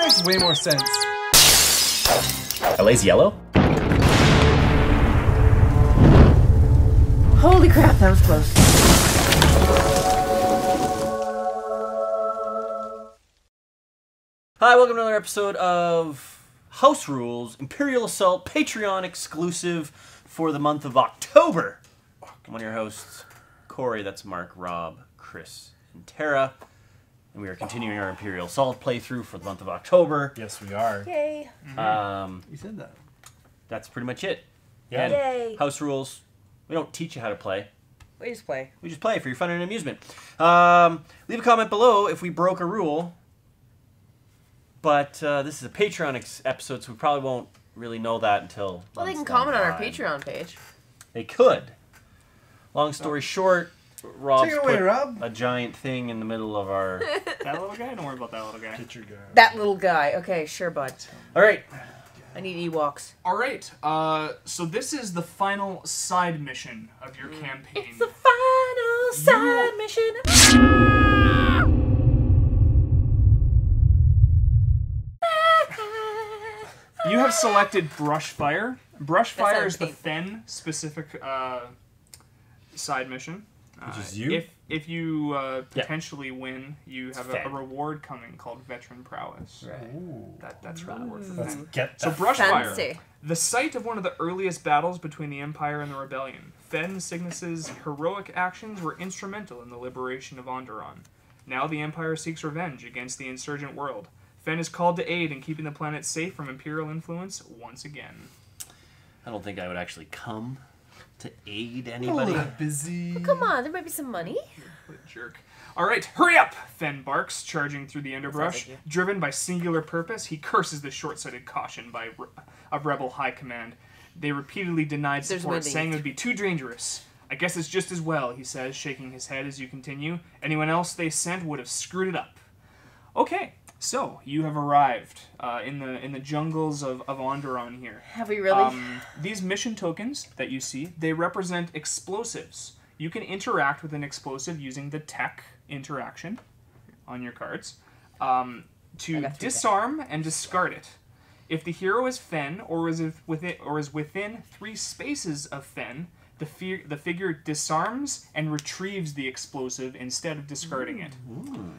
makes way more sense. LA's yellow? Holy crap, that was close. Hi, welcome to another episode of House Rules, Imperial Assault, Patreon exclusive for the month of October. I'm one of your hosts, Cory, that's Mark, Rob, Chris, and Tara. And we are continuing our Imperial Assault playthrough for the month of October. Yes, we are. Yay. You said that. That's pretty much it. Yeah. And yay. House Rules, we don't teach you how to play. We just play. We just play for your fun and amusement. Leave a comment below if we broke a rule. But this is a Patreon episode, so we probably won't really know that until... Well, they can comment on our Patreon page. They could. Long story short, Rob's put a giant thing in the middle of our... That little guy? Don't worry about that little guy. Get your guy. That little guy. Okay, sure, bud. All right. I need Ewoks. All right. So this is the final side mission of your campaign. It's the final side mission. You have selected Brushfire. Brushfire is the Fen specific side mission. Which is you? If you potentially win, you have a reward coming called Veteran Prowess. Right. Ooh. That's really worth the Fen. So Brushfire, the site of one of the earliest battles between the Empire and the Rebellion. Fen Cygnus' heroic actions were instrumental in the liberation of Onderon. Now the Empire seeks revenge against the insurgent world. Fen is called to aid in keeping the planet safe from Imperial influence once again. I don't think I would actually come to aid anybody. Oh, busy. Well, come on, there might be some money. What a jerk. All right, hurry up! Fen barks, charging through the underbrush. Driven by singular purpose, he curses the short-sighted caution of Rebel High Command. They repeatedly denied support, saying it would be too dangerous. I guess it's just as well, he says, shaking his head as you continue. Anyone else they sent would have screwed it up. Okay. So, you have arrived in the jungles of Onderon here. Have we really? These mission tokens that you see, they represent explosives. You can interact with an explosive using the tech interaction on your cards to disarm and discard it. If the hero is Fen or is within 3 spaces of Fen, the figure disarms and retrieves the explosive instead of discarding it. Ooh.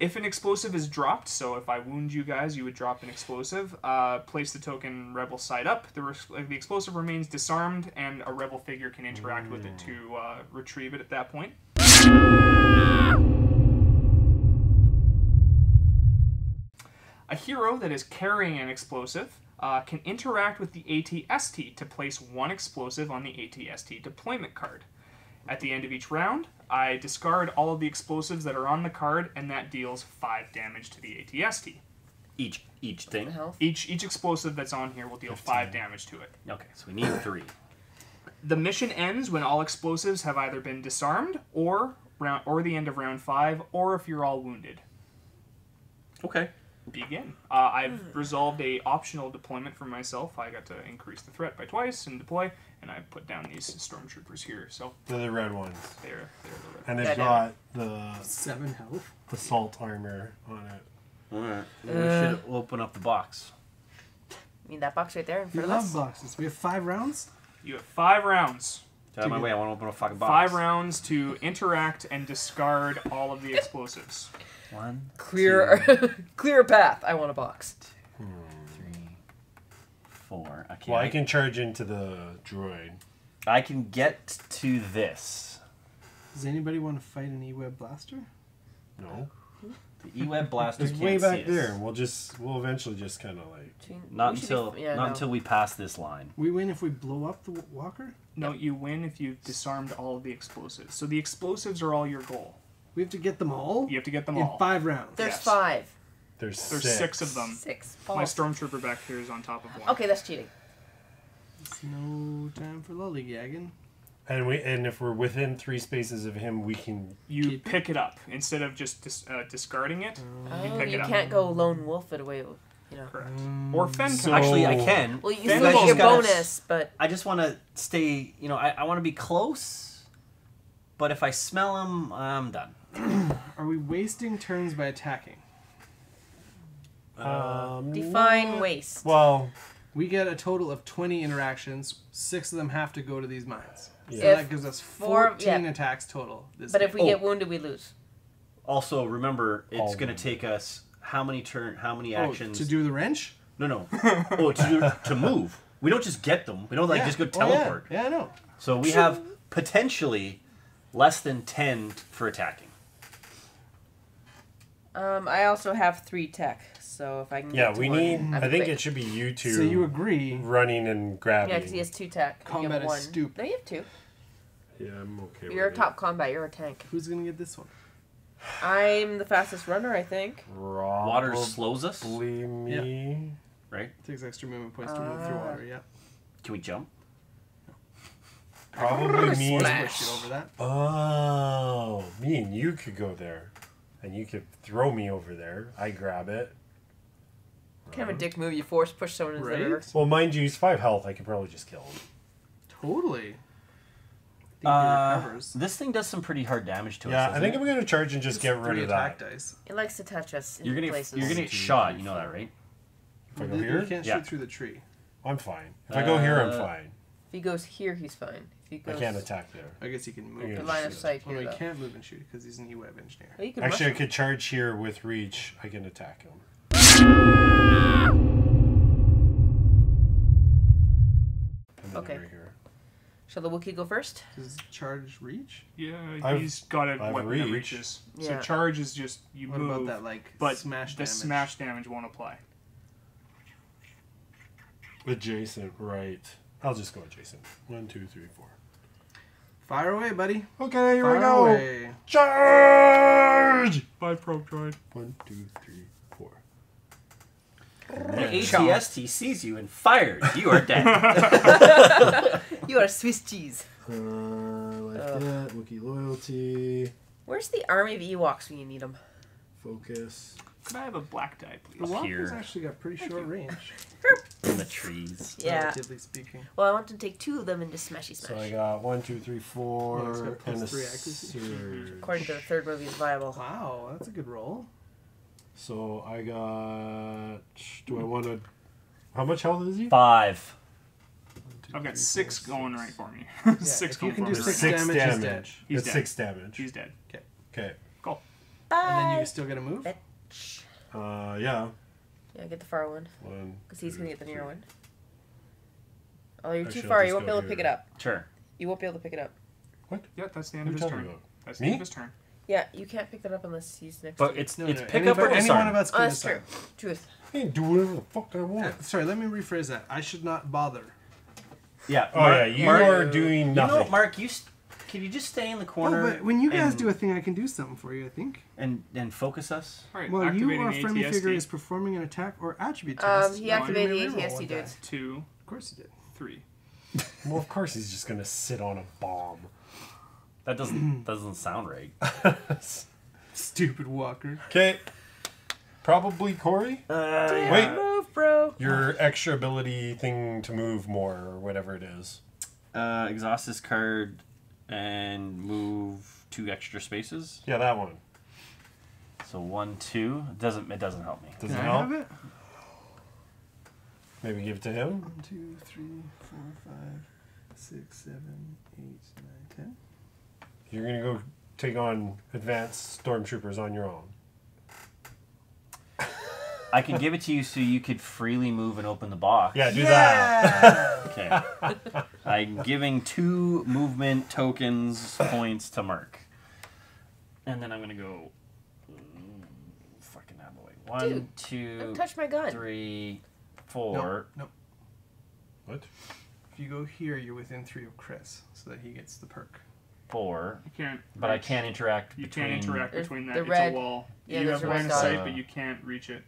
If an explosive is dropped, so if I wound you guys, you would drop an explosive, place the token rebel side up, the explosive remains disarmed, and a rebel figure can interact with it to retrieve it at that point. A hero that is carrying an explosive can interact with the AT-ST to place 1 explosive on the AT-ST deployment card. At the end of each round, I discard all of the explosives that are on the card, and that deals 5 damage to the AT-ST. Each thing? Each explosive that's on here will deal 15. 5 damage to it. Okay, so we need 3. The mission ends when all explosives have either been disarmed, or the end of round 5, or if you're all wounded. Okay. Begin. I've resolved a optional deployment for myself. I got to increase the threat by 2 and deploy, and I put down these stormtroopers here. So they're the red ones. They're the red. And they've got the 7 health, the salt armor on it. All right, we should open up the box. I mean that box right there in front of us. We love boxes. We have 5 rounds. You have 5 rounds. Get out of my way! I want to open a fucking box. 5 rounds to interact and discard all of the explosives. 1, clear, clear path. I want a box. 2, 3, 4. Okay. Well, I can charge into the droid. I can get to this. Does anybody want to fight an E-Web Blaster? No. The E-Web Blaster is way back there. We'll eventually just kind of like not until we pass this line. We win if we blow up the walker. No, you win if you've disarmed all of the explosives. So the explosives are all your goal. We have to get them all? You have to get them all. In 5 rounds. There's 5. There's 6 of them. 6. False. My stormtrooper back here is on top of 1. Okay, that's cheating. There's no time for lollygagging. And if we're within 3 spaces of him, we can... You pick it up. Instead of just discarding it, you pick it up. You can't go lone wolf it away. You know. Correct. Or Fen can. Actually, I can. Well, you Fen still get your bonus, but... I just want to stay... You know, I want to be close, but if I smell him, I'm done. Are we wasting turns by attacking? Define waste. Well, we get a total of 20 interactions. 6 of them have to go to these mines. Yeah. So that gives us 14 attacks total. But if we get wounded, we lose. Also, remember, it's going to take us how many actions? To do the wrench? No. To move. We don't just get them. We don't just go teleport. Yeah, I know. So we have potentially less than 10 for attacking. I also have 3 tech, so if I can get to one, I think it should be you two. So you agree. Running and grabbing. Yeah, because he has 2 tech. Combat is stupid. No, you have 2. Yeah, I'm okay with it. You're top combat. You're a tank. Who's going to get this one? I'm the fastest runner, I think. Probably water slows us. Me. Yeah. Right? It takes extra movement points to move through water, yeah. Can we jump? Probably me. Smash it over that. Oh, me and you could go there. And you could throw me over there. I grab it. Kind of a dick move. You force push someone into the river. Well, mind you, he's 5 health. I could probably just kill him. Totally. I think he recovers. This thing does some pretty hard damage to us. Yeah, I think I'm going to charge and just get rid of that. Dice. It likes to touch us in places. You're going to get shot. You know that, right? If I go here? You can't shoot through the tree. I'm fine. If I go here, I'm fine. If he goes here, he's fine. I can't attack there. I guess he can move. The line of sight here, though. He can't move and shoot because he's an E-Web engineer. Well, actually, I could charge here with reach. I can attack him. Okay. Shall the Wookiee go first? Does charge reach? Yeah, he's got a weapon that reaches. Yeah. So charge is just you move. What about that, but smash damage? The smash damage won't apply. Adjacent, right. I'll just go adjacent. 1, 2, 3, 4. Fire away, buddy. Okay, here we go. Away. Charge! By probe droid. 1, 2, 3, 4. The AT-ST sees you and fires. You are dead. You are Swiss cheese. That. Wookiee loyalty. Where's the army of Ewoks when you need them? Focus. Could I have a black die, please? The Walker's actually got pretty short range. In the trees. Yeah. Relatively speaking. Well, I want to take 2 of them and just smash. So I got 1, 2, 3, 4. Yeah, it's got +3 accuracy. According to the third movie, it's viable. Wow, that's a good roll. So I got... Do I want to... How much health is he? 5. I've got 6 going right for me. Yeah, 6 going for me. You can do 6 damage, he's dead. He's dead. 6 damage. He's dead. Okay. Cool. Bye. And then you still get a move? Yeah, get the far one. Because he's going to get the near one. Oh, you're too far. You won't be able to pick it up. Sure. You won't be able to pick it up. What? Yeah, that's the end of his turn. That's the end of his turn. Yeah, you can't pick that up unless he's next to you. But it's pick up or any one of us can pick it up. That's true. Truth. I can do whatever the fuck I want. Sorry, let me rephrase that. I should not bother. Yeah. Oh, yeah, you are doing nothing. You know what, Mark? Can you just stay in the corner? Oh, but when you guys do a thing, I can do something for you, I think. And focus us? All right, well, you or a friendly figure is performing an attack or attribute test. He activated the AT-ST, dude. 2. Of course he did. 3. Well, of course he's just going to sit on a bomb. That doesn't sound right. Stupid walker. Okay. Probably Cory? Wait. Move, bro. Your extra ability thing to move more or whatever it is. Exhaust this card... And move 2 extra spaces. Yeah, that one. So 1, 2. It doesn't help me. Doesn't help? Have it? Maybe give it to him. 1, 2, 3, 4, 5, 6, 7, 8, 9, 10. You're gonna go take on advanced stormtroopers on your own. I can give it to you so you could freely move and open the box. Yeah, do that. Okay. I'm giving 2 movement tokens points to Mark. And then I'm going to go... Fucking out of the way. 1, 2, don't touch my gun. 3, 4... Nope. What? If you go here, you're within 3 of Chris, so that he gets the perk. 4. You can't... But I can't interact between... You can't interact between that. It's a wall. Yeah, you have line of sight, but you can't reach it.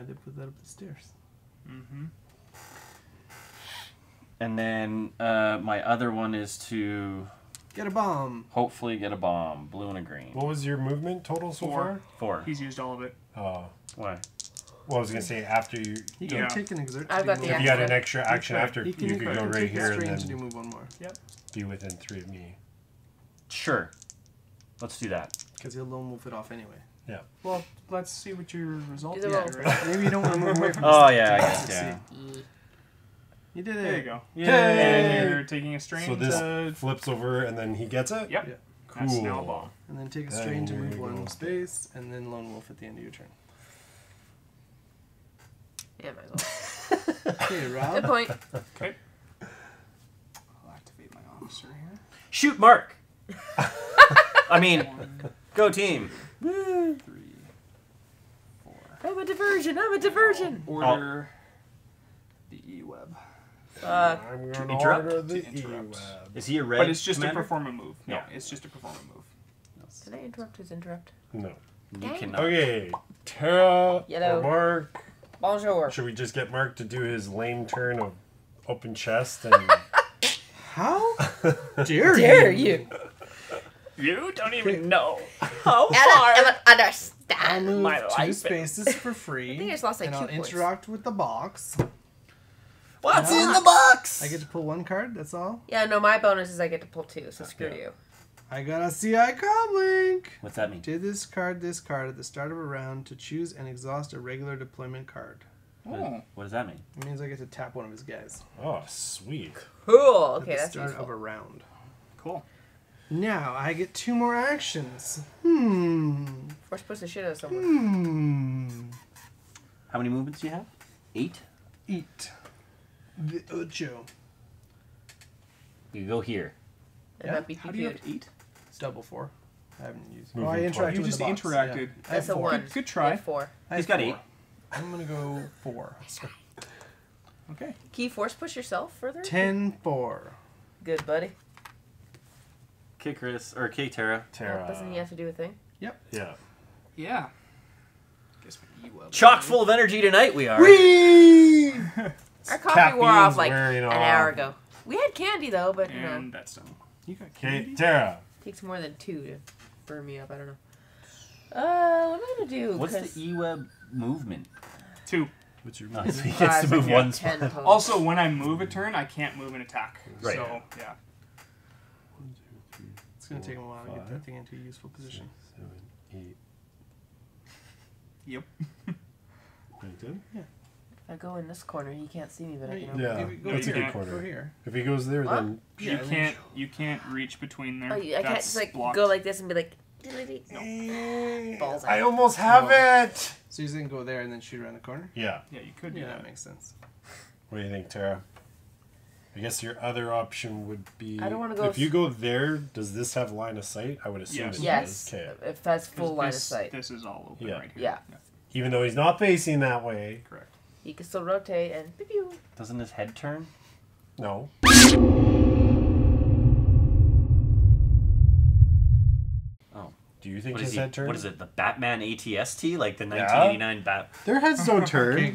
They put that up the stairs. Mm-hmm. And then my other one is to... Get a bomb. Hopefully get a bomb. Blue and a green. What was your movement total so far? 4. He's used all of it. Oh. Why? Well, I was going to say after you... You can take an exert. I've got the action. If you had an extra action after, you could go right here and then move one more. Yep. Be within 3 of me. Sure. Let's do that. Because he'll move it off anyway. Yeah. Well, let's see what your result is. Yeah, right? Maybe you don't want to move away from this. Oh, yeah, I guess, yeah. You did it. There you go. Yay. And you're taking a strain. So this flips over and then he gets it? Yep. Yeah. Cool. That's snowball. And then take a strain to move one space, and then lone wolf at the end of your turn. Yeah, might as well. Okay, Rob. Good point. Okay. I'll activate my officer here. Shoot Mark! I mean, go team. 3, 4. I'm a diversion. I'm a diversion. Order the E-Web. I'm going to order the E-Web. Is he a red? But it's just commander? A performer move. No, yeah. It's just a performer move. Can I interrupt his interrupt? No. You cannot. Okay. Tara or Mark. Bonjour. Should we just get Mark to do his lame turn of open chest and... How dare you? You don't even know how far. I don't understand. I'll move my life. 2 spaces for free. I think I just lost like 2 points. And I'll interact with the box. What's in the box? I get to pull 1 card. That's all. Yeah, no. My bonus is I get to pull 2. So screw you. I got a CI Comlink. What's that mean? To this card at the start of a round to choose and exhaust a regular deployment card. Oh. What does that mean? It means I get to tap one of his guys. Oh, sweet. Cool. Okay, that's useful. At the start of a round. Cool. Now I get 2 more actions. Force push the shit out of someone. How many movements do you have? 8? 8. The 8. You go here. Yeah. How do you have 8? It's double 4. I haven't used it. Oh, I interacted. You just interacted. Yeah. That's a 4. 1. Good try. 4. He's got 4. 8. I'm gonna go 4. Okay. Can you force push yourself further? 10-4. Good, buddy. Okay, Chris or okay, Tara. Tara. Doesn't he have to do a thing? Yep. Yeah. Yeah. Guess we chock full of energy tonight. We are. Whee! Our coffee wore off like an hour ago. We had candy though, but and that's done. You got candy. Tara. Takes more than 2 to burn me up. I don't know. What am I gonna do? What's the E-Web movement? 2. What's your movement? So he gets to move like 1 spot. Also, when I move a turn, I can't move an attack. Right. So yeah. It's gonna take a while to get that thing into a useful position. 6, 7, 8. Yep. Did? Yeah. If I go in this corner, he can't see me, but I can. Yeah, that's a good corner. Go here. If he goes there, then you can't reach between there. Oh, I can't just like go like this and be like. No. Balls out. I almost have it! So you can go there and then shoot around the corner? Yeah. Yeah, you could do that. That makes sense. What do you think, Tara? I guess your other option would be... I don't want to go... If you go there, does this have line of sight? I would assume it does. Yes, if that's full line of sight. This is all open right here. Yeah. Even though he's not facing that way. Correct. He can still rotate and... Doesn't his head turn? No. Do you think his head turns? What is it? The Batman AT-ST? Like the 1989 Bat... Their heads don't turn. They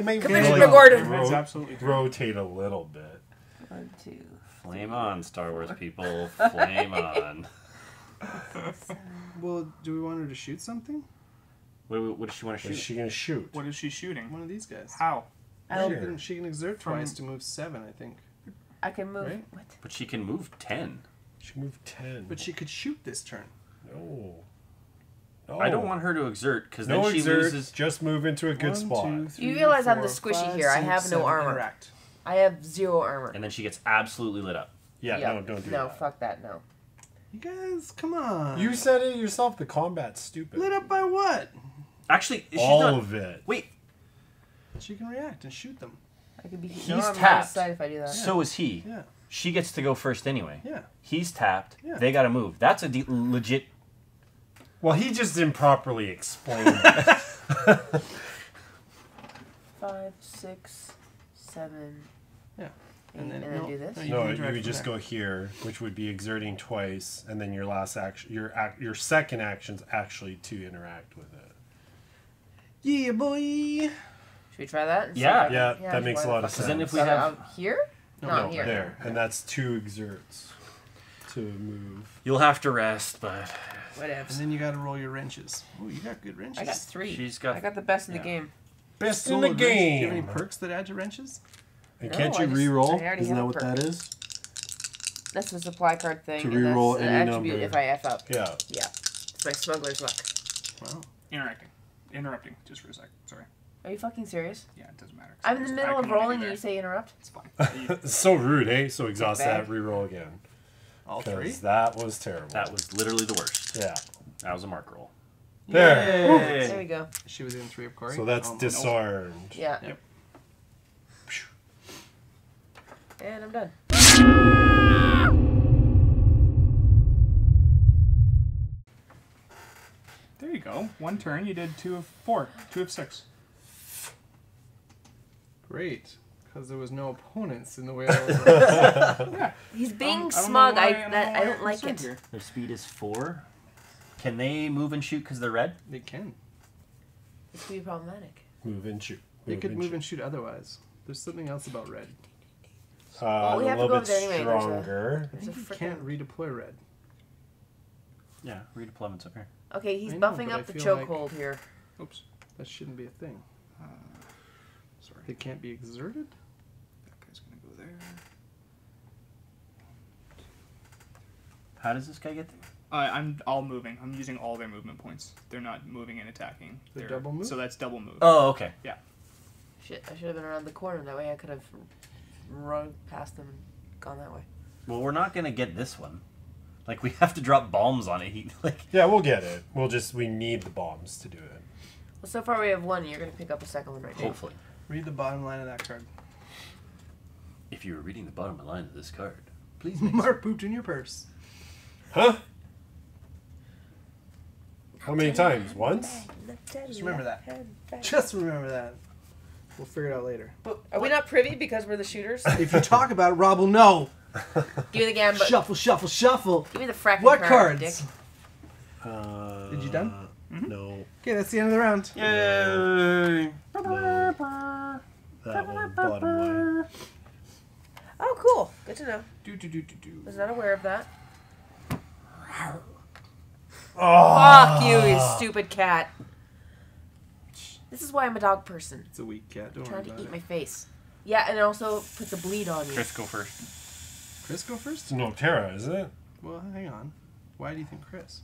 make rotate a little bit. 1, 2... Flame on, Star Wars people. Flame on. Well, do we want her to shoot something? What does she want to shoot? What is she going to shoot? What is she shooting? One of these guys. How? She can exert twice to move 7, I think. I can move... Right? What? But she can move 10. She moved 10. But she could shoot this turn. No. No. I don't want her to exert because then she loses. Just move into a good spot. 1, 2, 3, you realize 4, I'm the squishy 5, here. 6, I have no armor. Correct. I have 0 armor. And then she gets absolutely lit up. Yeah, no, don't do that. No, fuck that, no. You guys, come on. You said it yourself. The combat's stupid. Lit up by what? Actually, she's not... All of it. Wait. She can react and shoot them. I could be... He's tapped. If I do that. So is he. Yeah. She gets to go first anyway. Yeah. He's tapped. Yeah. They got to move. That's a legit... Well, he just improperly explained it. 5, 6, 7. Yeah. And then do this? No, you just go here, which would be exerting twice, and then your last action, your second action's actually to interact with it. Yeah, boy. Should we try that? Yeah, that makes a lot of sense. Then if we have here, no, here. There, and that's 2 exerts to move. You'll have to rest, but. Whatever. And then you got to roll your wrenches. Oh, you got good wrenches. I got 3. I got the best in the game. Best in the game. Do you have any perks that add to wrenches? And can't you re-roll? Isn't that what that is? That's the supply card thing. To reroll any attribute number. If I F up. Yeah. Yeah. It's my smuggler's luck. Wow. Interrupting, just for a sec. Sorry. Are you fucking serious? Yeah, it doesn't matter. I'm in the middle of rolling and you say interrupt? It's fine. So rude, eh? So exhaust that, reroll again. All three? That was terrible. That was literally the worst. Yeah. That was a mark roll. There. Yay. There we go. She was in three of Cory. So that's disarmed. Nope. Yeah. Yep. And I'm done. There you go. One turn, you did 2 of 4, 2 of 6. Great, because there was no opponents in the way I was. Yeah. He's being smug. I don't like it. Here. Their speed is 4. Can they move and shoot because they're red? They can. It could be problematic. Move and shoot. They could move and shoot otherwise. There's something else about red. Well, we have to go over there anyway. Stronger. I think you can't redeploy red. Yeah, redeployment's up here. Okay, he's buffing up the chokehold here. Oops, that shouldn't be a thing. Sorry. They can't be exerted? That guy's going to go there. How does this guy get there? I'm all moving. I'm using all their movement points. They're not moving and attacking. They're double move? So that's double move. Oh, okay. Yeah. Shit, I should have been around the corner. That way I could have run past them and gone that way. Well, we're not going to get this one. Like, we have to drop bombs on it. Yeah, we'll get it. We'll just, we need the bombs to do it. Well, so far we have one. You're going to pick up a second one right now. Hopefully. Read the bottom line of that card. If you were reading the bottom line of this card, please make Mark pooped in your purse. Huh? How many times? Once? Just remember that. Just remember that. We'll figure it out later. But are we not privy because we're the shooters? If you talk about it, Rob will know. Give me the gambit. Shuffle, shuffle, shuffle. Give me the fracking cards. Dick. Did you done? Mm-hmm. No. Okay, that's the end of the round. Yay! No. That one, bottom line. Oh, cool. Good to know. Was not aware of that. Oh. Fuck you, you stupid cat. This is why I'm a dog person. It's a weak cat. Don't worry about it. Trying to eat my face. Yeah, and it also puts a bleed on you. Chris, go first. Chris go first? No, Tara, is it? Well, hang on. Why do you think Chris?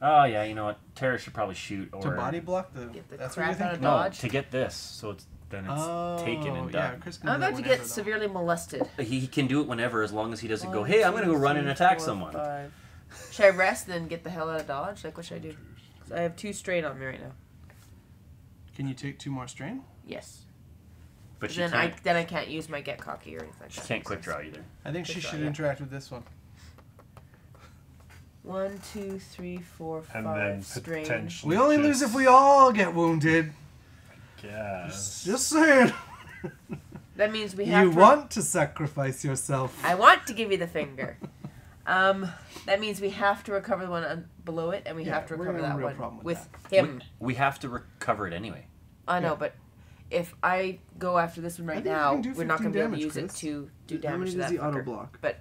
Oh, yeah, you know what? Tara should probably shoot or... To body block the... Get the crap out of dodge? No, to get this, so it's taken and done. Yeah, Chris can I'm about to get severely molested. He can do it whenever, as long as he doesn't go, hey, I'm going to go run and attack someone. 5. Should I rest and then get the hell out of dodge? Like, what should I do? I have 2 strain on me right now. Can you take 2 more strain? Yes. But then I can't use my get cocky or anything like that. She can't quick draw either. I think she should interact with this one. 1, 2, 3, 4, 5. And then strain. Potentially we only lose if we all get wounded. Yes. Just saying. That means we have. You want to sacrifice yourself. I want to give you the finger. That means we have to recover the one below it, and we have to recover that one with him. We have to recover it anyway. I know, but. If I go after this one right now, we're not going to be able to use it to do damage to that fucker. But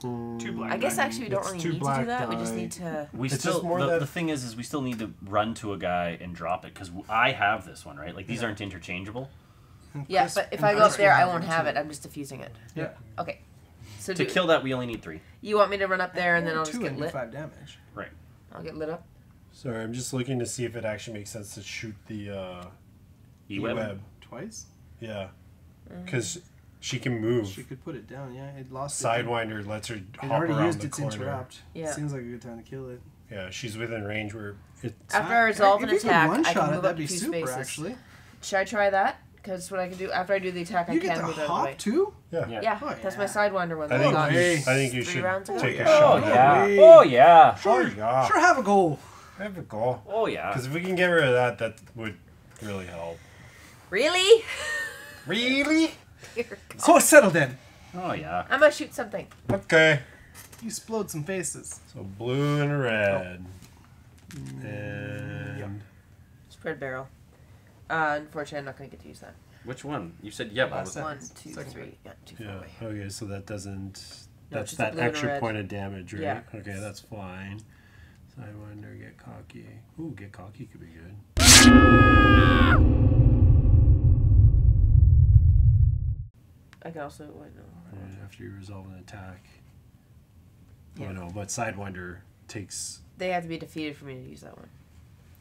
2 black. I guess actually we don't really need to do that. We just need to. We still. The thing is we still need to run to a guy and drop it because I have this one right. Like these aren't interchangeable. Yeah, but if I go up there, I won't have it. I'm just defusing it. Yeah. Okay. So to kill that, we only need 3. You want me to run up there and then I'll just get lit. 5 damage. Right. I'll get lit up. Sorry, I'm just looking to see if it actually makes sense to shoot the. E-Web. Twice? Yeah. Because she can move. She could put it down, yeah. It lost Sidewinder it. Lets her hop around the corner. It already used its interrupt. Yeah. Seems like a good time to kill it. Yeah, she's within range where it's... After I resolve an attack, I can move up 2 spaces. That'd be super, actually. Should I try that? Because what I can do, after I do the attack, I can move out of the way. You get to hop, too? Yeah. Yeah, oh, yeah. That's my Sidewinder one. I think you should take a shot. Oh, yeah. Sure, have a goal. Have a goal. Oh, yeah. Because if we can get rid of that, that would really help. Really? Really? So it's settled in. Oh, yeah. I'm going to shoot something. Okay. You explode some faces. So blue and red. Oh. And... Yep. Spread barrel. Unfortunately, I'm not going to get to use that. Which one? You said, yeah, but 1, 2, 3. Yeah, 2, 4, 8. Okay, so that doesn't... No, that's that extra point of damage, right? Yeah. Okay, that's fine. Sidewinder, get cocky. Ooh, get cocky could be good. I can also... Wait, no. Right after you resolve an attack. Yeah. I don't know, but Sidewinder takes... They have to be defeated for me to use that one.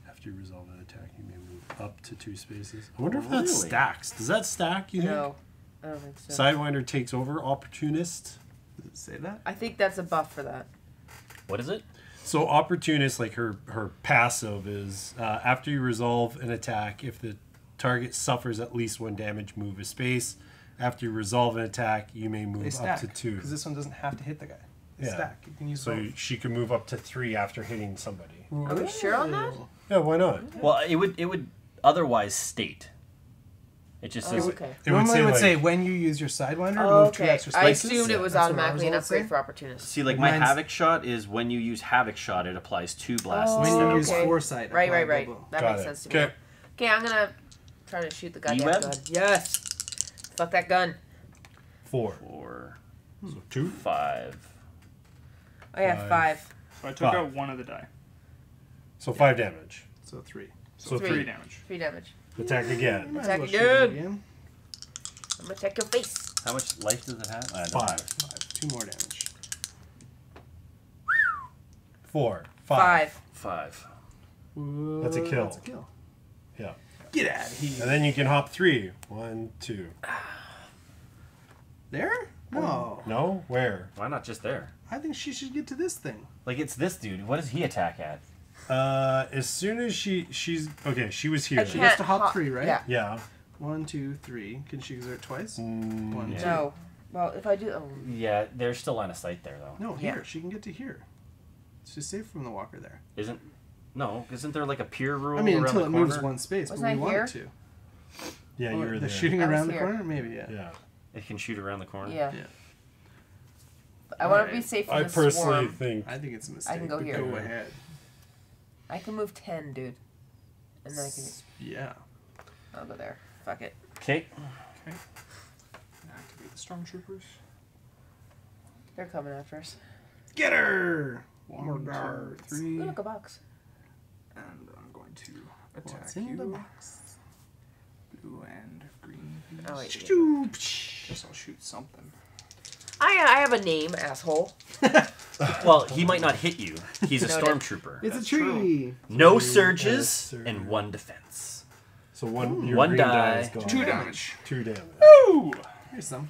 After you resolve an attack, you may move up to 2 spaces. I wonder if that stacks. Does that stack, you know? No, I don't think so. Sidewinder takes over Opportunist. Does it say that? I think that's a buff for that. What is it? So Opportunist, like her passive is, after you resolve an attack, if the target suffers at least 1 damage, move a space. After you resolve an attack, you may move up to 2. Because this one doesn't have to hit the guy. They stack. You can use both. She can move up to 3 after hitting somebody. Are we sure on that? Yeah, why not? Well, it would otherwise state. It just says... Okay. Normally it would say when you use your Sidewinder, move 2 extra spaces. I assumed it was automatically an upgrade for Opportunists. See, like, my Havoc Shot is when you use Havoc Shot, it applies 2 blasts. When you use Foresight. Right. That makes sense to me. Okay, I'm going to try to shoot the guy. E-Web? Yes! Fuck that gun. 4. So 2? 5. I have 5. So I took out 1 of the die. So 5 damage. So 3. So 3 damage. 3 damage. Attack again. Attack again. I'm gonna attack your face. How much life does it have? 5. 2 more damage. 4. 5. That's a kill. Yeah. Get out of here. And then you can hop 3. 1, 2. There? No. No? Where? Why not just there? I think she should get to this thing. Like, it's this dude. What does he attack at? As soon as she's... Okay, she was here. She has to hop 3, right? Yeah. 1, 2, 3. Can she exert twice? 1, 2. No. Well, if I do... Yeah, there's still line of sight there, though. No, here. Yeah. She can get to here. She's safe from the walker there. Isn't... No, isn't there like a peer rule? I mean, until it moves 1 space, but we want it to. Yeah, you were there. Shooting around the corner? Maybe, yeah. It can shoot around the corner? Yeah. I want to be safe from the swarm. I personally think... I think it's a mistake. I can go here. Go ahead. I can move 10, dude. And then I can... Yeah. I'll go there. Fuck it. Okay. Activate the stormtroopers. They're coming after us. Get her! 1, 2, 3. Ooh, look, a box. And I'm going to attack you. The box. Blue and green. Oh, wait. Guess I'll shoot something. I have a name, asshole. Well, he might not hit you. He's a stormtrooper. It's a tree. No surges and 1 defense. So 1 die. 2 damage. 2 damage. Ooh! Here's some.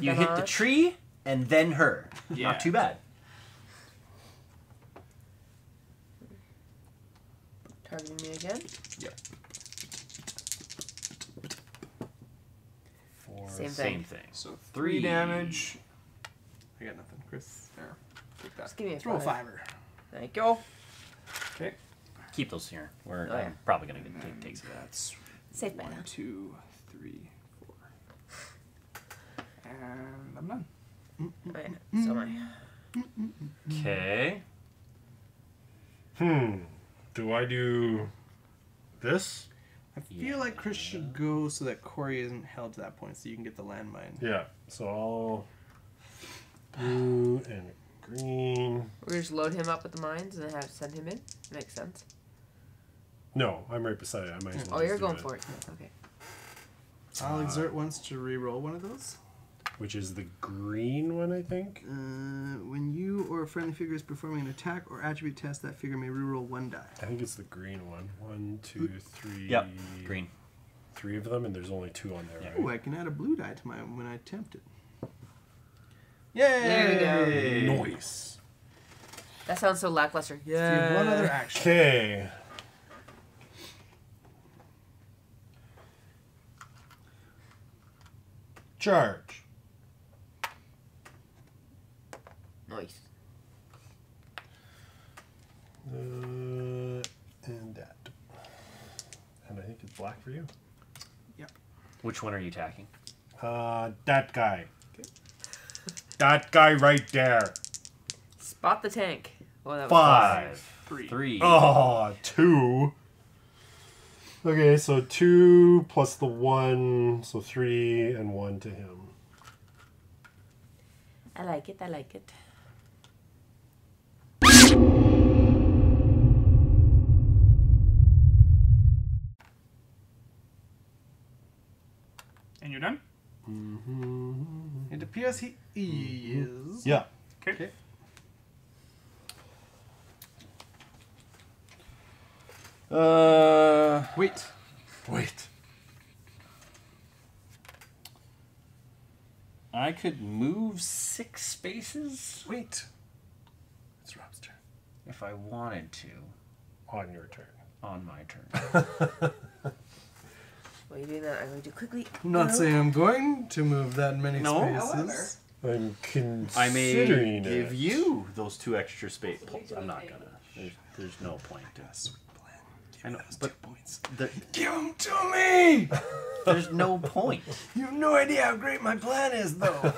You hit the tree and then her. Yeah. Not too bad. Targeting me again? Yep. Same thing. So 3 damage. I got nothing, Chris. There. Take that. Just give me a Throw a 5er. Thank you. Okay. Keep those here. We're probably going to take some of that. Save my 1, 2, 3, 4. And I'm done. Okay. Do I do this? I feel like Chris should go so that Cory isn't held to that point, so you can get the landmine. Yeah, so I'll blue and green. We just load him up with the mines and then send him in. Makes sense. No, I'm right beside it. I might. As well you're going for it. Okay. I'll exert once to re-roll one of those. Which is the green one, I think. When you or a friendly figure is performing an attack or attribute test, that figure may reroll 1 die. I think it's the green one. 1, 2, 3. Yep, green. 3 of them, and there's only 2 on there. Yeah. Right? Ooh, I can add a blue die to mine when I attempt it. Yay! There we go. Nice. That sounds so lackluster. Yeah. So you have 1 other action. Okay. Charge. Nice. And that. And I think it's black for you. Yep. Which one are you attacking? That guy. Okay. That guy right there. Spot the tank. Oh, that 5. 3. Oh, 2. Okay, so 2 plus the 1, so 3 and 1 to him. I like it. I like it. And you're done? Mm-hmm. It appears he is. Yeah. Okay. Wait. I could move 6 spaces? Wait. It's Rob's turn. If I wanted to. On your turn. On my turn. Well, you do that. I'm going to do quickly. I'm not saying I'm going to move that many spaces. However, I'm considering it. I may give you those 2 extra space points. I'm not going to. There's no point to us. I know, but give them to me! There's no point. You have no idea how great my plan is, though.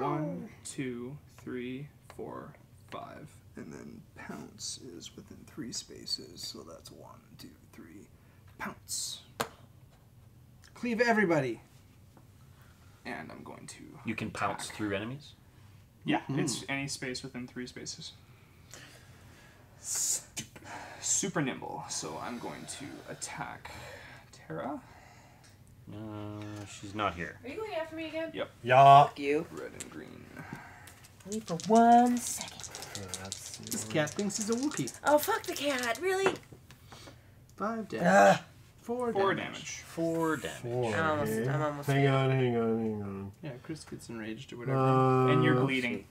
One, two, three, four, 5. And then pounce is within 3 spaces, so that's 1, 2, 3. Pounce. Cleave everybody. And I'm going to. You can pounce through enemies? Yeah, it's any space within 3 spaces. Super nimble, so I'm going to attack Tara. She's not here. Are you going after me again? Yep. Yeah. Fuck you. Red and green. Wait for 1 second. This cat thinks he's a Wookiee. Oh, fuck the cat, really? 5 damage. 4 damage. I'm almost hang on. Yeah, Chris gets enraged or whatever. And you're bleeding.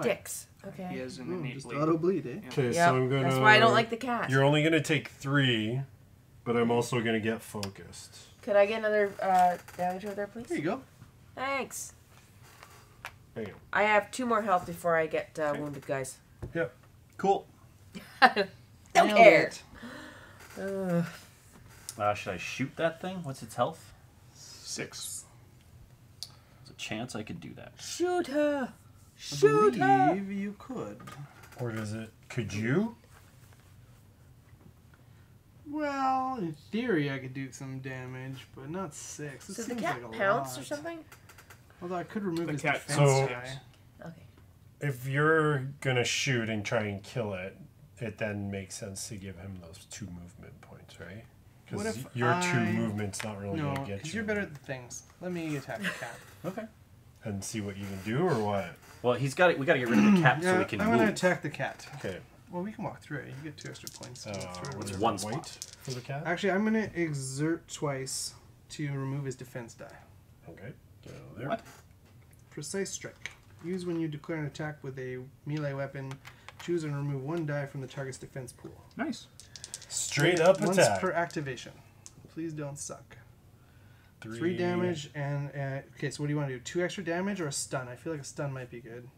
Dicks. Okay. He has an innate just bleed. Auto bleed, eh? Okay, yep. So I'm gonna. That's why I don't like the cat. You're only gonna take 3, but I'm also gonna get focused. Could I get another damage over there, please? There you go. Thanks. Hang on. I have 2 more health before I get wounded, guys. Yep. Cool. Don't care. Should I shoot that thing? What's its health? 6. There's a chance I could do that. Shoot her! Shoot her! I believe you could. Or does it... Could you? Well, in theory I could do some damage, but not 6. It so seems the cat like a pounce lot. Or something? Although I could remove the cat defense. Okay. If you're gonna shoot and try and kill it, it then makes sense to give him those 2 movement points, right? Because your 2 movements not really going to get you. Because you're better at the things. Let me attack the cat. Okay. And see what you can do or what? Well, he's got it. We got to get rid of the cat so we can move. I'm going to attack the cat. Okay. Well, we can walk through it. You get 2 extra points. It's 1 spot for the cat. Actually, I'm going to exert twice to remove his defense die. Okay. Go there. What? Precise strike. Use when you declare an attack with a melee weapon. Choose and remove 1 die from the target's defense pool. Nice. Straight up attack. Once per activation. Please don't suck. 3 damage and okay. So what do you want to do? 2 extra damage or a stun? I feel like a stun might be good.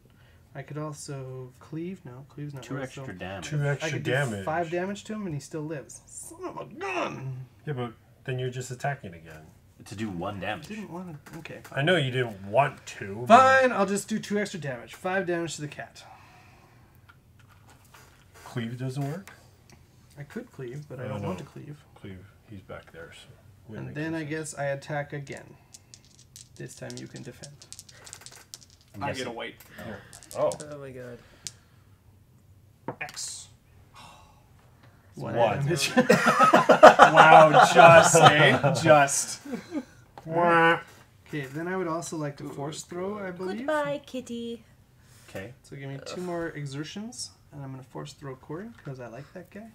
I could also cleave. No, cleave's not. 2 extra damage. 2 extra damage. 5 damage to him and he still lives. Son of a gun. Yeah, but then you're just attacking again. To do 1 damage. Didn't want to. Okay. Fine. I know you didn't want to. Fine. I'll just do 2 extra damage. 5 damage to the cat. Cleave doesn't work. I could cleave, but I don't want to cleave. Cleave. He's back there. So and then I guess I attack again. This time you can defend. I get a white. Oh. Oh my god. X. What? Wow, just eh? Just. Okay, then I would also like to force throw, I believe. Goodbye, kitty. Okay. So give me 2 more exertions. And I'm going to force throw Cory because I like that guy.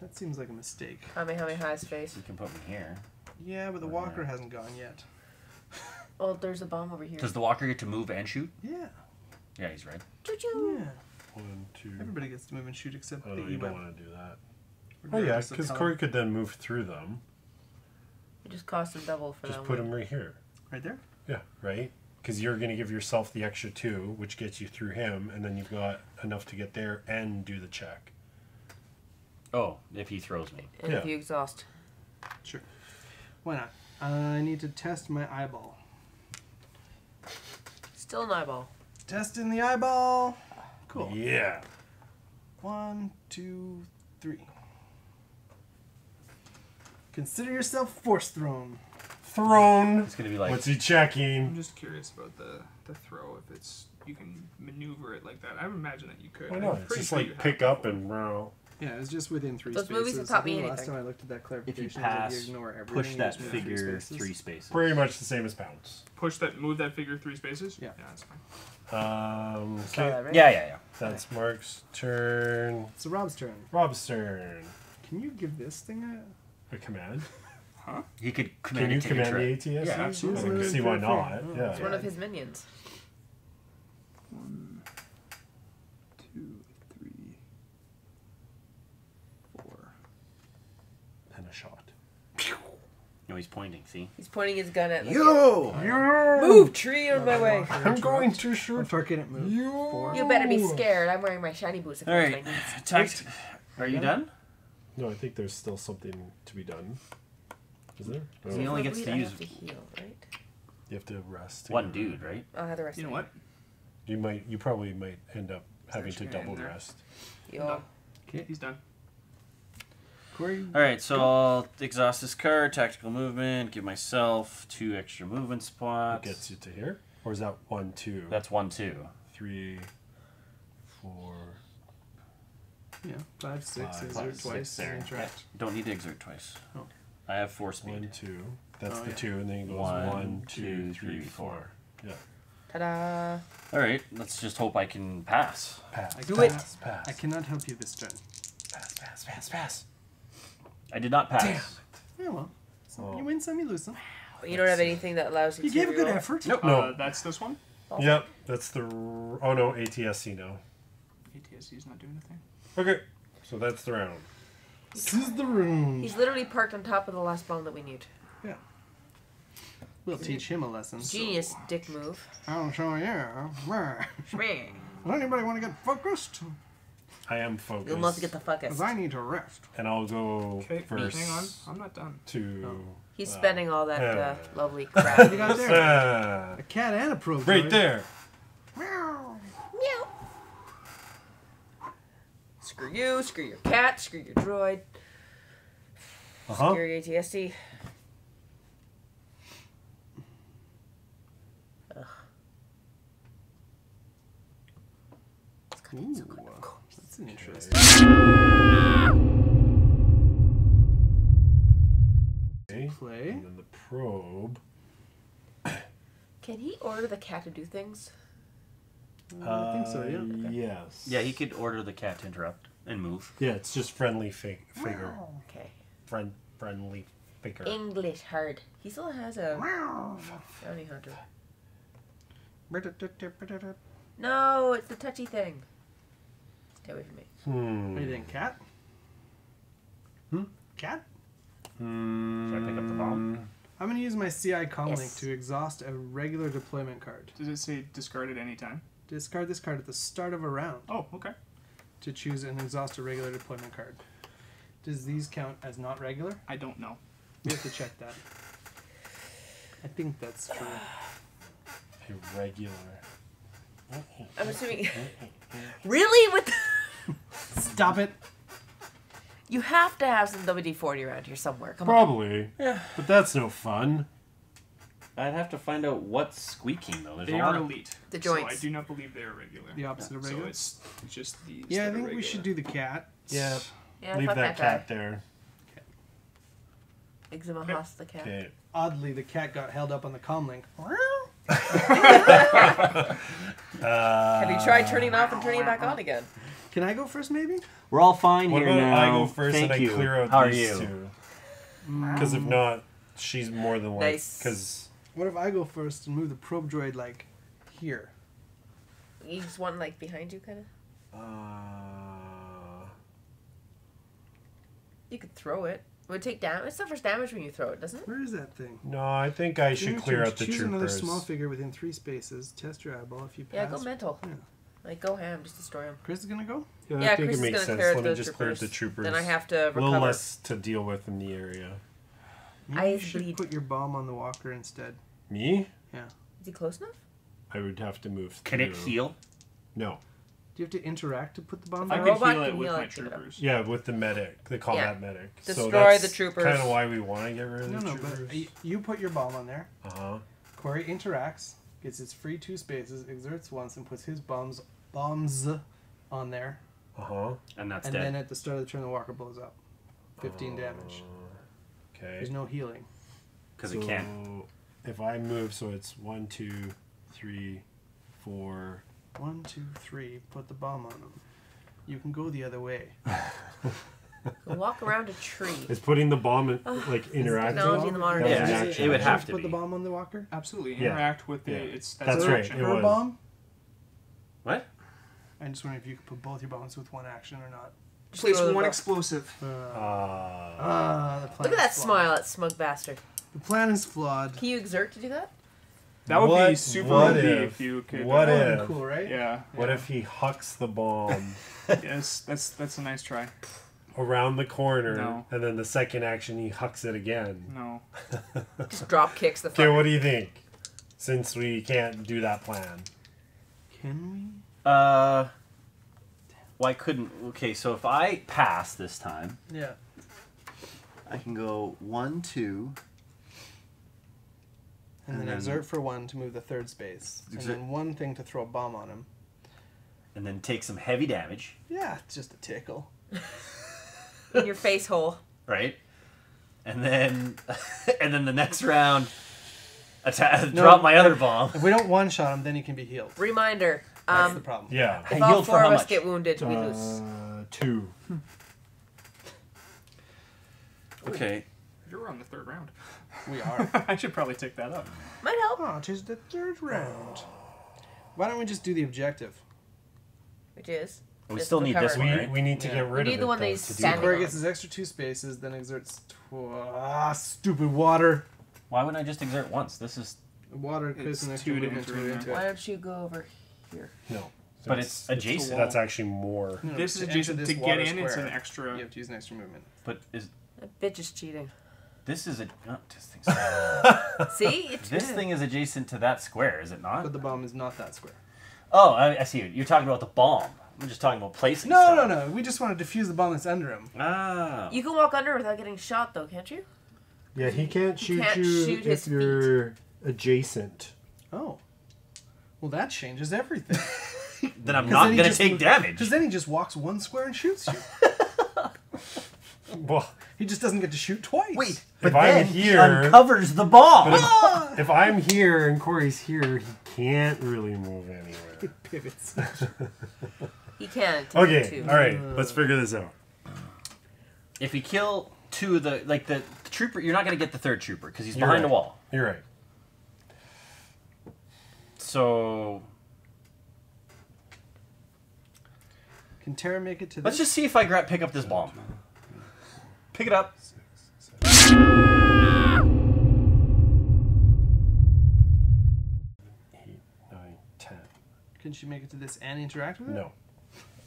That seems like a mistake. How many high space? You can put me here. Yeah, but the walker hasn't gone yet. Oh, there's a bomb over here. Does the walker get to move and shoot? Yeah. Yeah, he's right. Choo-choo. Yeah. 1, 2. Everybody gets to move and shoot except the E-Web. You don't want to do that. Oh yeah, because Cory could then move through them. It just cost him double for that. Just put him right here. Right there? Yeah, right? Because you're going to give yourself the extra 2, which gets you through him, and then you've got enough to get there and do the check. Oh, if he throws me. And if you exhaust. Sure. Why not? I need to test my eyeball. Still an eyeball. Testing the eyeball. Cool. Yeah. 1, 2, 3. Consider yourself force thrown. It's gonna be like. What's he checking? I'm just curious about the throw. If it's you can maneuver it like that, I would imagine that you could. Why not? It's just like pick up and row. Yeah, it was just within three spaces. Those movies taught me anything. Last time I looked at that clarification, if you pass, you ignore everything. Push that figure three spaces. Pretty much the same as pounds. Push that, move that figure three spaces? Yeah. Yeah, that's fine. Okay. That, right? Yeah, yeah, yeah. That's okay. Mark's turn. It's Rob's turn. Rob's turn. Can you give this thing a command? Huh? He could command it. Can you command the AT-ST? Yeah, absolutely. I can see why not. Oh, yeah. It's one of his minions. 1, 2, 3, 4. And a shot. No, he's pointing, see? He's pointing his gun at me. Yo! Yo! Move, tree, out of my way. I'm going to shoot. Yo! You better be scared. I'm wearing my shiny boots. All right. Are you done? No, I think there's still something to be done. Is there? So he only gets to use... I have to heal, right? You have to rest. One dude, right? I'll have the rest. You know what? You might. You probably might end up having to double rest. Yeah. Okay, he's done. Cory. All right, so I'll exhaust this card. Tactical movement. Give myself 2 extra movement spots. It gets you to here, or is that 1, 2? That's 1, 2. 3, 4. Yeah, 5, 6. Exert twice. Interact. Don't need to exert twice. Oh. I have 4 speed. 1, 2. That's the 2, and then it goes 1, 2, 3, 4. Yeah. Ta-da! All right, let's just hope I can pass. Pass. I cannot help you this turn. Pass. I did not pass. Damn it. Yeah, well, you win some, you lose some. Wow, you don't have anything that allows you to... You gave a good effort. Nope. No. That's this one? Oh. Yep, that's the... Oh, no, AT-ST now. AT-ST's not doing anything. Okay, so that's the round. This is the room. He's literally parked on top of the last bomb that we need. Yeah. We'll teach him a lesson. Genius dick move. I'll show you. Does anybody want to get focused? I am focused. You'll love to get the focus. Because I need to rest. And I'll go first. Hang on. I'm not done. He's spending all that lovely crap. What do you got there? A cat and a probe. Right there. Meow. Meow. Screw you. Screw your cat. Screw your droid. Screw your AT-ST. Ooh, so that's an interesting. Play. And then the probe. Can he order the cat to do things? I think so, yeah. Okay. Yes. Yeah, he could order the cat to interrupt and move. Yeah, it's just friendly figure. Oh, okay. Friendly figure. English hard. He still has a bounty hunter. No, it's the touchy thing. Stay away from me. What do you think, cat? Cat? Should I pick up the bomb? I'm going to use my CI Comlink to exhaust a regular deployment card. Does it say discard at any time? Discard this card at the start of a round. Oh, okay. To choose and exhaust a regular deployment card. Does these count as not regular? I don't know. We have to check that. I think that's true. Irregular. I'm assuming... Really? With the... Stop it. You have to have some WD-40 around here somewhere. Come on. Yeah. But that's no fun. I'd have to find out what's squeaking, though. They are elite. The joints. So I do not believe they are regular. The opposite of regular? So it's just these. Yeah, I think we should do the cat. Yeah. Leave that cat there. Okay. Eczema Haas the cat. Okay. Oddly, the cat got held up on the comlink. Have you tried turning it off and turning it back on again? Can I go first, maybe? We're all fine here now. I go first and I clear out these two. Because if not, she's more than one. Nice. Cause what if I go first and move the probe droid, like, here? You just want, like, behind you, kind of? You could throw it. It would take damage. It suffers damage when you throw it, doesn't it? Where is that thing? No, I think I should clear out the troopers. Choose another small figure within 3 spaces. Test your eyeball if you pass. Yeah, go mental. Yeah. Like, go ham. Just destroy him. Chris is going to go? Yeah, I think it makes sense. Let me just clear out the troopers. Then I have to recover. A little less to deal with in the area. I should put your bomb on the walker instead. Me? Yeah. Is he close enough? I would have to move. Can it heal? No. Do you have to interact to put the bomb down? I could heal it with my troopers. Yeah, with the medic. They call that medic. Destroy the troopers. That's kind of why we want to get rid of the troopers. But you put your bomb on there. Cory interacts, gets his free 2 spaces, exerts once, and puts his bombs on there. And that's dead. And then at the start of the turn, the walker blows up. 15 damage. Okay. There's no healing. Because it can't. If I move, so it's 1, 2, 3, 4. 1, 2, 3. Put the bomb on them. You can go the other way. Walk around a tree. It's putting the bomb in, like interacting. Technology in the modern day. Yeah, it would have to put be. The bomb on the walker. Absolutely interact with the. It's that's right. Action. It was. Her bomb. What? I just wonder if you could put both your bombs with one action or not. Just place one explosive. Look at that smile, that smug bastard. The plan is flawed. Can you exert to do that? That would be super OP if you could. What if? Cool, right? Yeah. What if he hucks the bomb? Yes, that's a nice try. Around the corner, and then the second action he hucks it again. No. Just drop kicks the. Okay, what do you think? Since we can't do that plan, can we? Why couldn't? Okay, so if I pass this time, I can go 1, 2. And then exert for 1 to move the third space. And then 1 thing to throw a bomb on him. And then take some heavy damage. Yeah, it's just a tickle. In your face hole. Right. And then the next round, drop my other bomb. If we don't one-shot him, then he can be healed. Reminder. That's the problem. Yeah. If all four of us get wounded, we lose. 2. Okay. You're on the third round. We are. I should probably take that up. Might help. Oh, it's the third round. Why don't we just do the objective? Which is? We still need this one, right? We need to get rid of it. We need the one that he's standing on. Cory gets his extra 2 spaces, then exerts... stupid water. Why wouldn't I just exert once? This is... Water is an extra movement to move into it. Why don't you go over here? No. But it's adjacent. That's actually more. This is adjacent. To get in, it's an extra... You have to use an extra movement. But is... That bitch is cheating. This is a... Oh, see? It's this good. Thing is adjacent to that square, is it not? But the bomb is not that square. Oh, I see. You're talking about the bomb. I'm just talking about placing stuff. No. We just want to defuse the bomb that's under him. Ah. You can walk under without getting shot, though, can't you? Yeah, he can't shoot if you're adjacent. Oh. Well, that changes everything. Then I'm not going to take damage. Because then he just walks one square and shoots you. Well, he just doesn't get to shoot twice. Wait, but then he uncovers the bomb. If I'm here and Cory's here, he can't really move anywhere. He pivots. He can't. Okay, all right, let's figure this out. If we kill 2 of the, like the trooper, you're not going to get the third trooper because he's behind the wall. You're right. So... Can Tara make it to this? Let's just see if I pick up this bomb. Pick it up. 6, 7, 8, 9, 10. Can she make it to this and interact with it? No.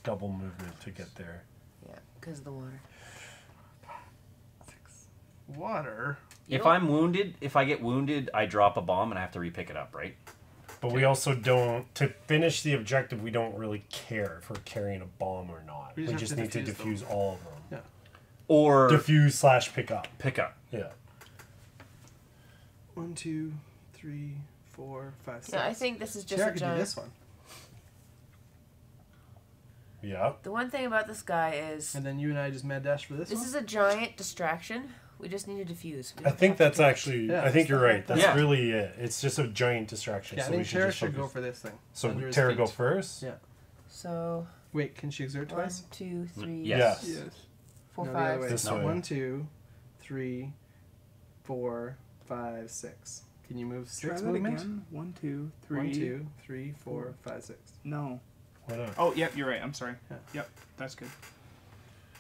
Double movement to get there. Yeah, because of the water. 6. Water? If I'm wounded, if I get wounded, I drop a bomb and I have to re-pick it up, right? But we also don't, to finish the objective, we don't really care if we're carrying a bomb or not. We just need to defuse all of them. Yeah. Or diffuse / pick up. Pick up. Yeah. 1, 2, 3, 4, 5, 6. No, I think this is just a giant... this one. Yeah. The one thing about this guy is... And then you and I just mad dash for this one? This is a giant distraction. We just need to diffuse. I think that's actually... Yeah, I think you're right. That's really it. It's just a giant distraction. Yeah, so I think Tara should go for this thing. So Tara go first? Yeah. So... Wait, can she exert twice? 1, 2, 3... Yes. 4, 5. This one. 1, 2, 3, 4, 5, 6. Can you move 6 movements? 1, 2, 3. 1, 2, 3, 4, 5, 6. No. Why not? Oh, yep, you're right. I'm sorry. Yeah. Yep, that's good.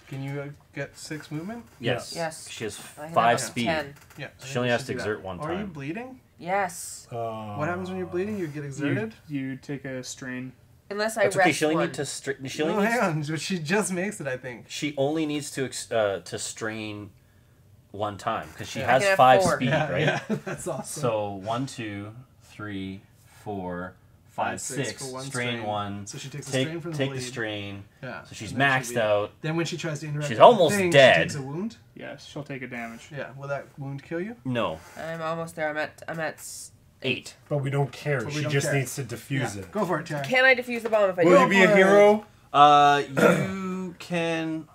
Can you get 6 movement? Yes. She has 5 speed. 10. Yeah. She only has to exert 1 time. Are you bleeding? Yes. What happens when you're bleeding? You get exerted? You take a strain. Unless I rest she only one. Need to she only needs to... She just makes it, I think. She only needs to strain 1 time, because she has 5 speed, right? Yeah, that's awesome. So 1, 2, 3, 4, 5, 6, strain 1. So she takes the strain from the bleed. Take the strain. Yeah. So she's maxed out. Then when she tries to interact with almost dead. She takes a wound? Yes, she'll take a damage. Yeah, will that wound kill you? No. I'm almost there. I'm at 8. But we don't care. She just needs to defuse it. Go for it, Tara. Can I defuse the bomb if I do? Will you be a hero You can...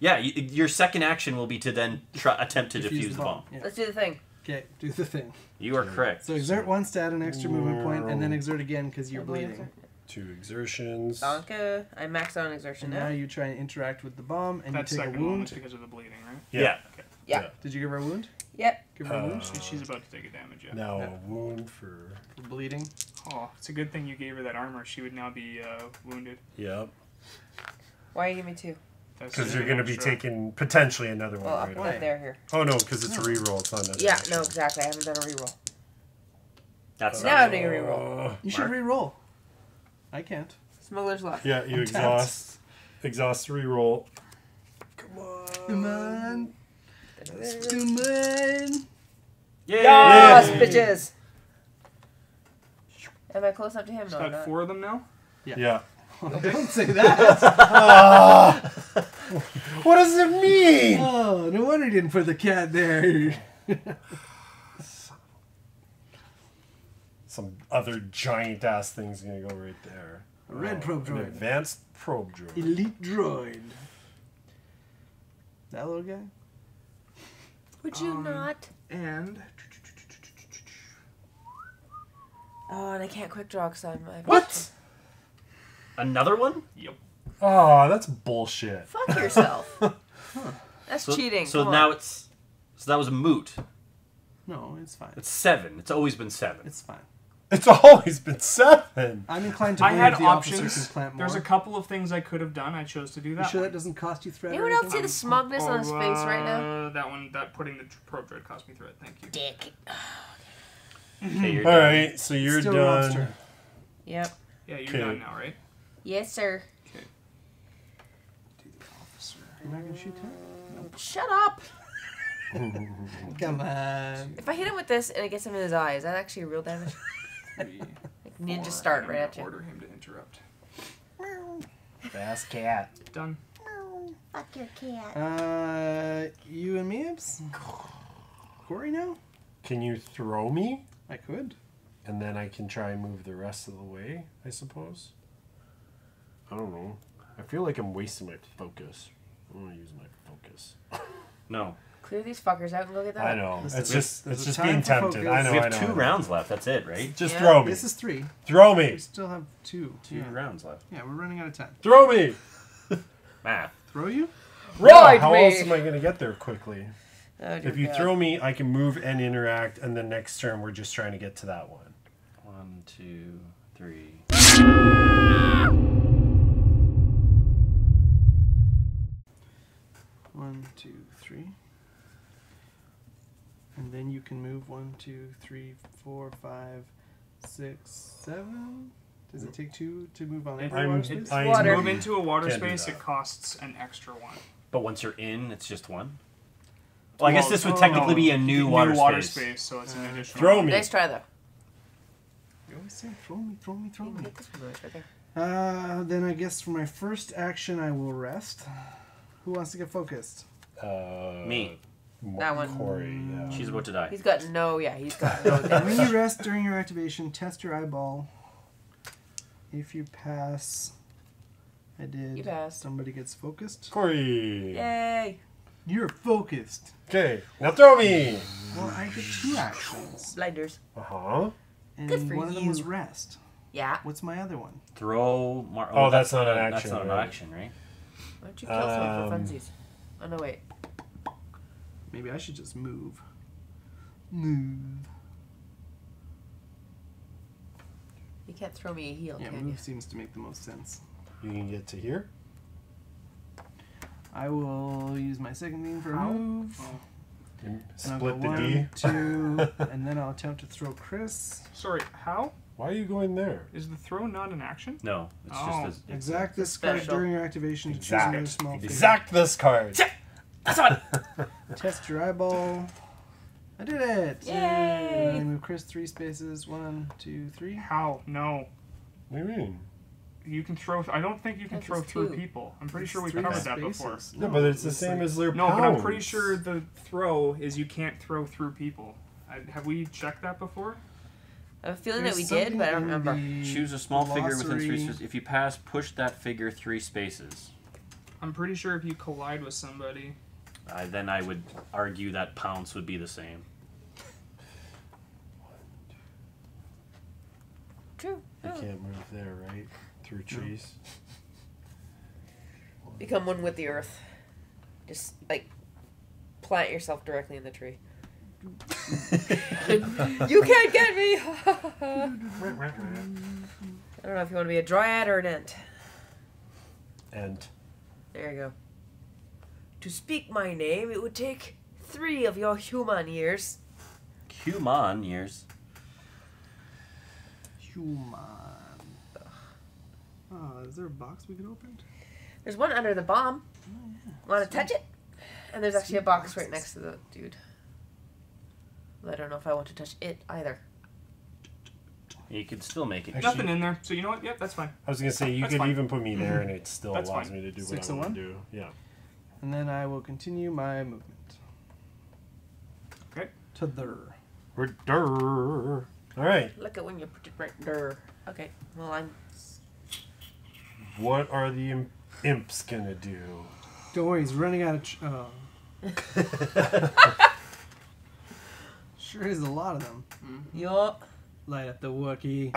Yeah, your second action will be to then try, attempt to defuse the bomb. Yeah. Let's do the thing. Okay, do the thing. You are correct. So exert one stat, an extra movement point, and then exert again because you're bleeding. Two exertions. Donka, I max out an exertion now. Now you try and interact with the bomb, and you take a wound. Because of the bleeding, right? Yeah. Yeah. Okay. Yeah. Did you give her a wound? Yep. Give her a wound? She's about to take a damage, yeah. Now a wound for... bleeding. Oh, it's a good thing you gave her that armor. She would now be wounded. Yep. Why you give me two? Because you're going to be taking potentially another one. Well, right here. Oh no, because it's a reroll. It's not necessary. Yeah, no, exactly. I haven't done a reroll. That's now I'm doing a reroll. You should reroll. I can't. Smuggler's luck. Yeah, you exhaust reroll. Come on. Come on. Come on. Yes, bitches. Am I close up to him? She's got four of them now. Yeah. Yeah. Well, don't say that. What does it mean? Oh, no wonder he didn't put the cat there. Some other giant ass thing's gonna go right there. A red probe droid. An advanced probe droid. Elite droid. That little guy? Would you not? And. Oh, and I can't quick draw because I'm. What? Another one? Yep. Oh, that's bullshit. Fuck yourself. That's cheating. So now it's... So that was a moot. No, it's fine. It's 7. It's always been 7. It's fine. It's always been 7! I'm inclined to believe the officer can plant more. There's a couple of things I could have done. I chose to do that. You sure that doesn't cost you threat? Anyone else see the smugness on his face right now? That one, that putting the probe droid cost me threat. Thank you. Dick. Okay, alright, so you're still done. Monster. Yep. Yeah, you're done now, right? Yes, sir. Okay. Do the officer. You're not gonna shoot him? Nope. Shut up! Come on. If I hit him with this and it gets him in his eye, is that actually real damage? Like ninja start right at you. Order him to interrupt. Fast cat. Done. Fuck your cat. You and me, Ibs? Cory now? Can you throw me? I could. And then I can try and move the rest of the way, I suppose. I don't know. I feel like I'm wasting my focus. I want to use my focus. No. Clear these fuckers out and go get that. I know. It's just being tempted. I know. We have 2 rounds left. That's it, right? Just throw me. This is 3. Throw me. We still have 2. 2 rounds left. Yeah, we're running out of time. Throw me. Math. Throw you? Right. How else am I going to get there quickly? Oh, if you throw me, I can move and interact, and the next turn we're just trying to get to that one. 1, 2, 3. 1, 2, 3. And then you can move 1, 2, 3, 4, 5, 6, 7. Does it take 2 to move on every water space? If you move into a water space, it costs an extra 1. But once you're in, it's just 1? Well, I guess this would technically be a new water space. So it's an additional. Throw me. Nice try, though. You always say, throw me, throw me, throw me. Then I guess for my first action, I will rest. Who wants to get focused? Me. That one. Cory, yeah. She's about to die. He's got no, yeah, he's got no damage. When you rest during your activation, test your eyeball. If you pass, I did. You passed. Somebody gets focused. Cory! Yay! You're focused. Okay, now throw me! Well, I get 2 actions. Blinders. Uh-huh. And good for one of them was rest. Yeah. What's my other one? Throw. Oh, that's not an action. That's not an action, right? Why don't you kill someone for funsies? Oh, no, wait. Maybe I should just move. Move. You can't throw me a heel, yeah, can you? Yeah, move seems to make the most sense. You can get to here. I will use my second thing for move. Oh. Split the D. 2, and then I'll attempt to throw Chris. Sorry, how? Why are you going there? Is the throw not an action? No. It's just this. Exact this card during your activation to choose another small figure. Exact this card. That's on. Test your eyeball. I did it. Yay! And I move Chris 3 spaces. 1, 2, 3. How? No. What do you mean? You can throw. I don't think you can throw through people. I'm pretty sure we've covered that before. No, but it's the same as their pounds. No, but I'm pretty sure the throw is you can't throw through people. Have we checked that before? I have a feeling that we did, but I don't remember. Choose a small figure within 3 spaces. If you pass, push that figure 3 spaces. I'm pretty sure if you collide with somebody... then I would argue that pounce would be the same. True. You can't move there, right? Through trees? No. Become one with the earth. Just, like, plant yourself directly in the tree. You can't get me! I don't know if you want to be a dryad or an ent. Ent. There you go. To speak my name, it would take 3 of your human years. Human years? Human. Oh, is there a box we could open? There's one under the bomb. Oh, yeah. Want to touch it? And there's actually a box right next to the dude. I don't know if I want to touch it either. You could still make it. Actually, nothing in there. So you know what? Yep, that's fine. I was gonna say you could even put me there, and it still allows me to do what I want to do. Yeah. And then I will continue my movement. Okay. To there. We're there. All right. Look at when you put it right there. Okay. Well, I'm. What are the imps gonna do? Don't worry, he's running out of. Sure is a lot of them. Mm-hmm. Yup. Light up the Wookiee.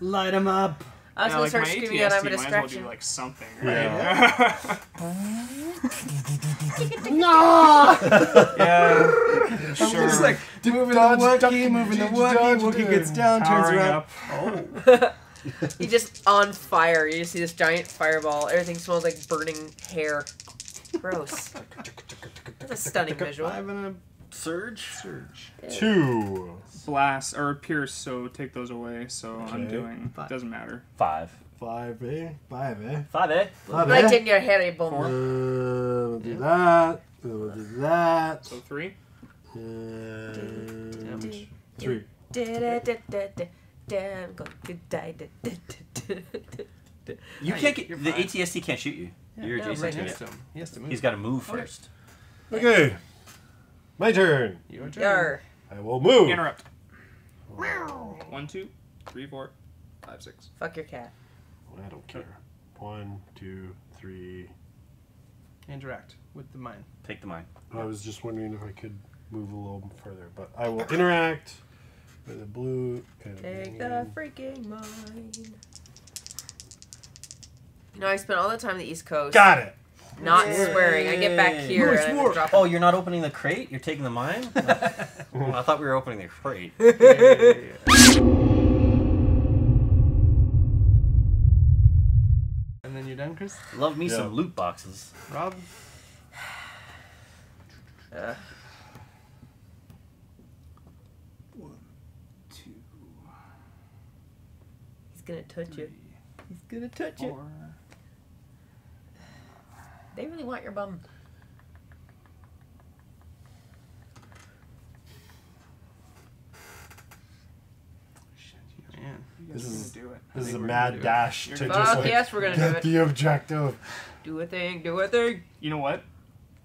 Light him up. I was gonna start screaming out, I'm a distraction. Might as well do like something, right? Yeah. No! Yeah. Sure. I'm just like moving the Wookiee, moving the Wookiee. Wookiee gets down, turns around. Oh. You're just on fire. You just see this giant fireball. Everything smells like burning hair. Gross. That's a stunning visual. Surge. 2 blast or pierce, so take those away. So okay. I'm doing. 5. Doesn't matter. 5. Light in your hairy bone. We'll do that. We'll do that. So 3. Damage. 3. I'm going to die. You can't get the AT-ST can't shoot you. Yeah, you're adjacent to it. He has to move. He's got to move first. Okay. My turn. Your turn. Yar. I will move. Interrupt. Wow. 1, 2, 3, 4, 5, 6. Fuck your cat. I don't care. 1, 2, 3. Interact with the mine. Take the mine. I was just wondering if I could move a little further, but I will interact with the blue. And take the freaking mine. You know, I spent all the time on the East Coast. Got it. Not swearing. I get back here and drop it. Oh, you're not opening the crate? You're taking the mine? Well, I thought we were opening the crate. And then you're done, Chris? Love me some loot boxes. Rob? One, 2. He's gonna touch 3, you. He's gonna touch 4. You. They really want your bum. Shit, man. This is gonna do it. This is a mad dash to just like yes, we're gonna get the objective. Do a thing, do a thing. You know what?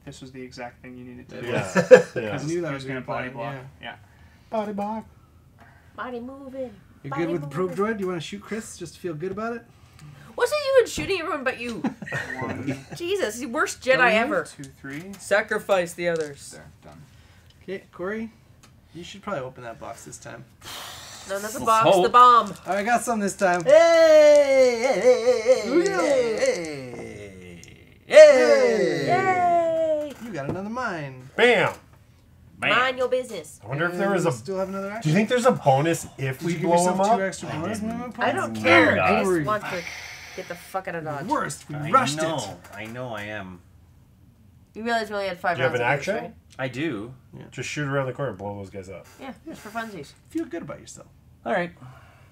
This was the exact thing you needed to do. Yeah. I knew that was gonna body block. Yeah. Body block. Body moving. You're good with the probe droid? You wanna shoot Chris just to feel good about it? Wasn't you shooting everyone but you? Jesus, the worst Jedi ever. 2, 3. Sacrifice the others. There, done. Okay, Cory, you should probably open that box this time. No, not the box, the bomb. Oh, I got some this time. Hey! Hey! Hey! You got another mine. Bam! Mind your business. I wonder if there was a. Still have another action? Do you think there's a bonus if we blow them up? 2 extra bonus movement points? I don't care. I just want to. Get the fuck out of Dodge. Worst. We rushed it. I know I am. You realize we only had 5 rounds. Do you have an action? Right? I do. Yeah. Just shoot around the corner and blow those guys up. Yeah, just for funsies. Feel good about yourself. All right.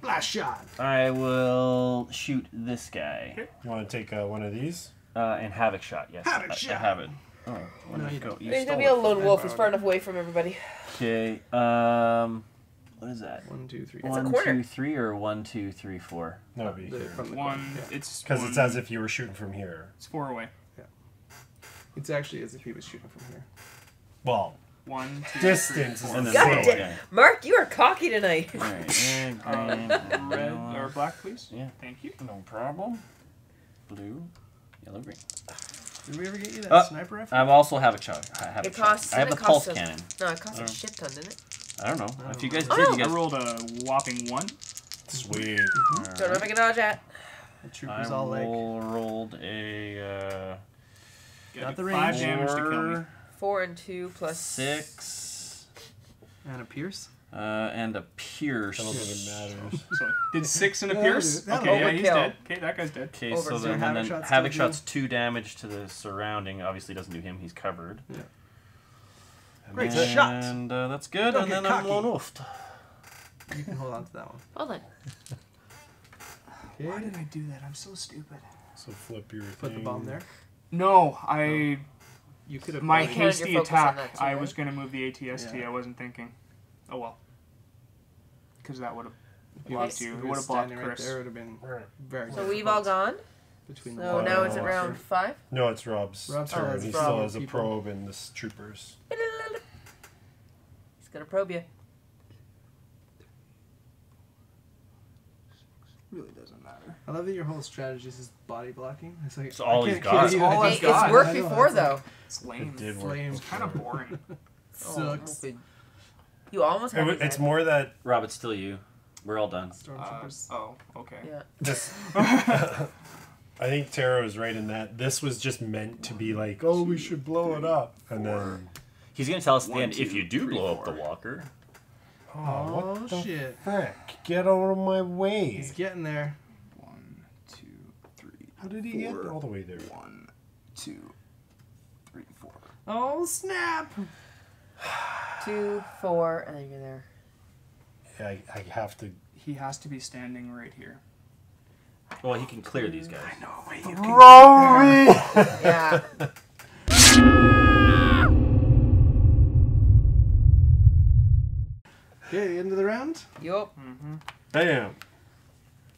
Blast shot. I will shoot this guy. Okay. You want to take one of these? And Havoc Shot, yes. Havoc Shot. I have it. Oh, where did I go? He's going to be a lone wolf. He's far enough away from everybody. Okay. What is that? 1, 2, 3. That's a quarter. 1, 2, 3, or 1, 2, 3, 4. No, it'd be here. From the one. Yeah. It's because it's as if you were shooting from here. It's 4 away. Yeah. It's actually as if he was shooting from here. Well, One, two, distance. Three, four. God damn. Mark, you are cocky tonight. All right. Red or black, please? Yeah. Thank you. No problem. Blue, yellow, green. Did we ever get you that sniper rifle? I also have a chug. I have a pulse cannon. No, it costs a shit ton, didn't it? I don't know. If you guys did, you guys... I rolled a whopping 1. Sweet. Right. Don't know if I can dodge that. I rolled a... got the range. 5 damage to kill me. 4 and 2 plus... 6. And a pierce? And a pierce. That doesn't matter. So, did 6 and a pierce? Okay, yeah, he's dead. Okay, that guy's dead. Okay, so then Havoc Shot's 2 damage to the surrounding. Obviously doesn't do him. He's covered. Yeah. Great shot. And that's good. And then I'm lone wolf. You can hold on to that one. Hold on. Why did I do that? I'm so stupid. So flip your thing. Put the bomb there. No, I... You could have... My hasty attack, I was going to move the AT-ST. I wasn't thinking. Oh, well. Because that would have blocked you. It would have blocked Chris. It would have been very so we've all gone? So now it's round 5? No, it's Rob's turn. He still has a probe and the troopers. He's going to probe you. Really doesn't matter. I love that your whole strategy is just body blocking. It's like it's all he's got. It's worked before though. It's lame. It's kind of boring. Sucks. You almost. It's more that Rob. It's still you. We're all done. Stormtroopers. Oh, okay. Yeah. Just, I think Tara was right in that this was just meant to be like, oh, we should blow it up, and then he's gonna tell us at the end if you do blow up the walker. Oh, what the shit. Heck. Get out of my way. He's getting there. 1, 2, 3. How did he get all the way there? 1, 2, 3, 4. Oh, snap. 2, 4, and then you're there. Yeah, I have to. He has to be standing right here. Well, he can clear these guys. I know a way you can. Rory! Yeah. Okay, end of the round? Yup. Mm-hmm. Damn.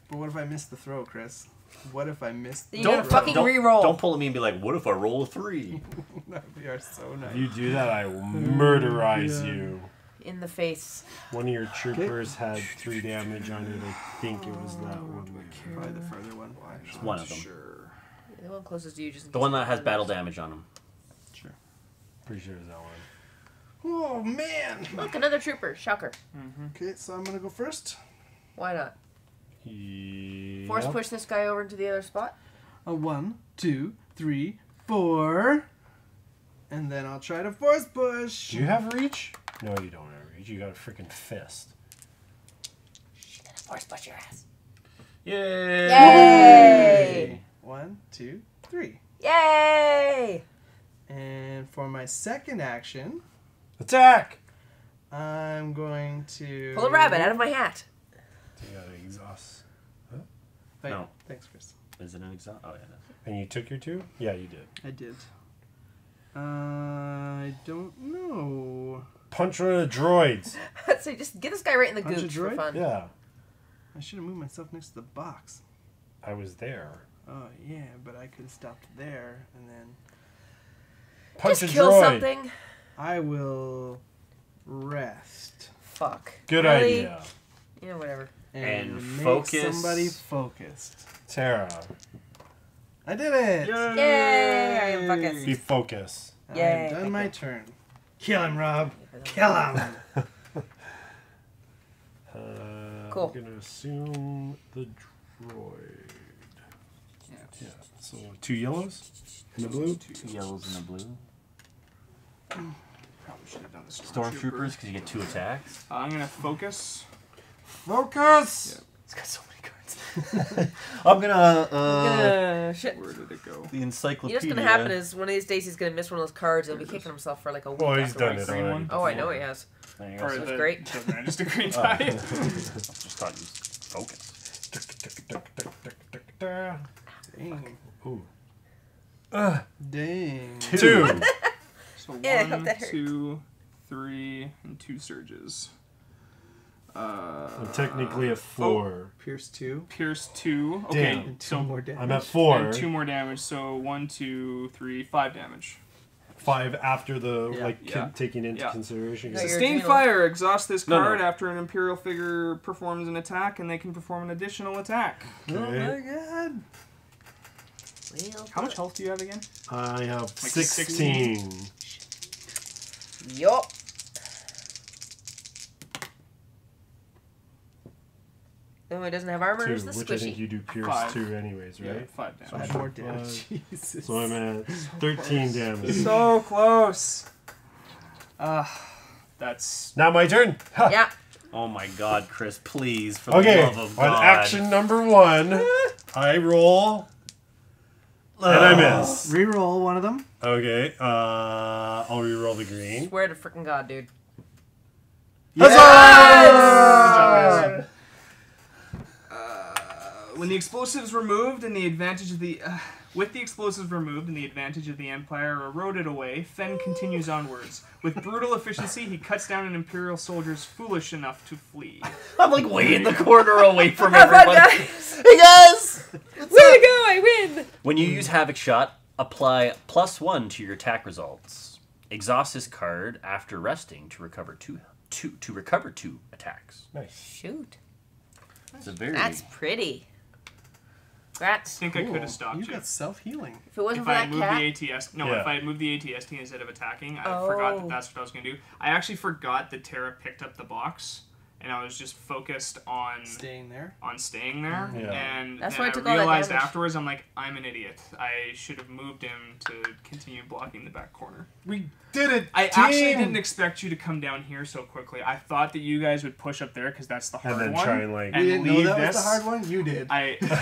But what if I miss the throw, Chris? What if I miss the throw? Don't fucking re-roll. Don't pull at me and be like, what if I roll a 3? That would be so nice. If you do that, I will murderize you. In the face. One of your troopers had 3 damage on it. I think it was that one. Probably the further one. It's one of them. Sure. The one closest to you just... The one that has battle damage on him. Sure. Pretty sure it was that one. Oh, man! Look, another trooper. Shocker. Mm-hmm. Okay, so I'm going to go first. Why not? Yeah. Force push this guy over into the other spot. 1, 2, 3, 4. And then I'll try to force push. Do you have reach? No, you don't have reach. You got a freaking fist. She's going to force push your ass. Yay! Yay! 1, 2, 3. Yay! And for my second action... Attack! I'm going to... Pull a rabbit out of my hat. Do you got an exhaust? Huh? No. Thanks, Chris. Is it an exhaust? Oh, yeah. No. And you took your 2? Yeah, you did. I did. I don't know. Punch one of the droids. So just get this guy right in the gooch for fun. Yeah. I should have moved myself next to the box. I was there. Oh, yeah, but I could have stopped there and then... Punch just a kill droid. Something. I will rest. Fuck. Good idea. You know, whatever. And focus. Make somebody focused. Tara. I did it! Yay! Yay. I am focused. Be focused. Yay. I've done my turn. Kill him, Rob. Kill him. Cool. I'm going to assume the droid. Yeah. Yeah. So 2 yellows and a blue. 2 yellows and a blue. Probably should have done the stormtroopers because you get 2 attacks. I'm gonna focus. Focus. Yep. It's got so many cards. I'm gonna. Shit. Where did it go? The encyclopedia. You know what's gonna happen is one of these days he's gonna miss one of those cards. He'll be kicking himself for like a week. Oh, he's done it already. Oh, I know he has. That's great. Just a green die. I just thought you focus. Dang. Ooh. Dang. 2. So 1, 2, 3, and 2 surges. So technically a 4. Oh, pierce 2. Pierce 2. Okay, and 2 more damage. I'm at 4. And 2 more damage, so 1, 2, 3, 5 damage. 5 after the, taking into consideration. Sustained Fire, exhaust this card after an Imperial figure performs an attack, and they can perform an additional attack. Okay. Oh my god. How much health do you have again? I have like 16. Yup. It doesn't have armor. Two, which squishy. I think you do pierce 2 anyways, right? Yeah, 5 damage. So I had more damage. Jesus. So I'm at 13 damage. So close. That's now my turn. Huh. Yeah. Oh my God, Chris! Please, for the love of God. On action number 1, I roll and I miss. Reroll one of them. Okay. I'll reroll the green. Swear to freaking God, dude. Yes! Yes! When the explosives removed and the advantage of the with the explosives removed and the advantage of the Empire eroded away, Fen continues onwards. With brutal efficiency, he cuts down an Imperial soldier's foolish enough to flee. I'm like way in the corner away from everyone. Hey guys, way to go! I win. When you use Havoc Shot, apply +1 to your attack results. Exhaust this card after resting to recover 2 attacks. Nice. Shoot. That's a very. That's pretty. That's I think cool. I could have stopped you. You got self-healing. If it wasn't for that cat? If I had moved the AT-ST instead of attacking, I forgot that that's what I was going to do. I actually forgot that Tara picked up the box, and I was just focused on... staying there? On staying there. Yeah. And that's then I realized afterwards, I'm like, I'm an idiot. I should have moved him to continue blocking the back corner. We did it, I actually didn't expect you to come down here so quickly. I thought that you guys would push up there because that's the hard one. And then try and like... You didn't know that was the hard one? You did.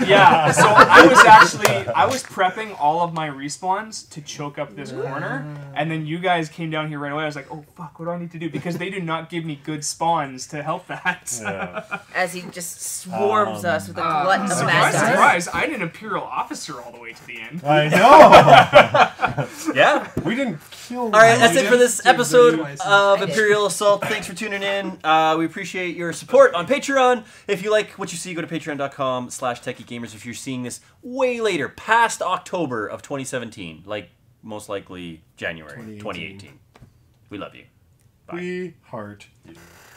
Yeah, so I was actually... I was prepping all of my respawns to choke up this corner, and then you guys came down here right away. I was like, oh fuck, what do I need to do? Because they do not give me good spawns to help that. Yeah. As he just swarms us with a glut of mad guys. Surprise, I had an Imperial officer all the way to the end. I know! Yeah. We didn't kill... All right. That's it for this episode of Imperial Assault. Thanks for tuning in. We appreciate your support on Patreon. If you like what you see, go to patreon.com/techgeekgamers. If you're seeing this way later, past October of 2017, like most likely January 2018. We love you. Bye. We heart you.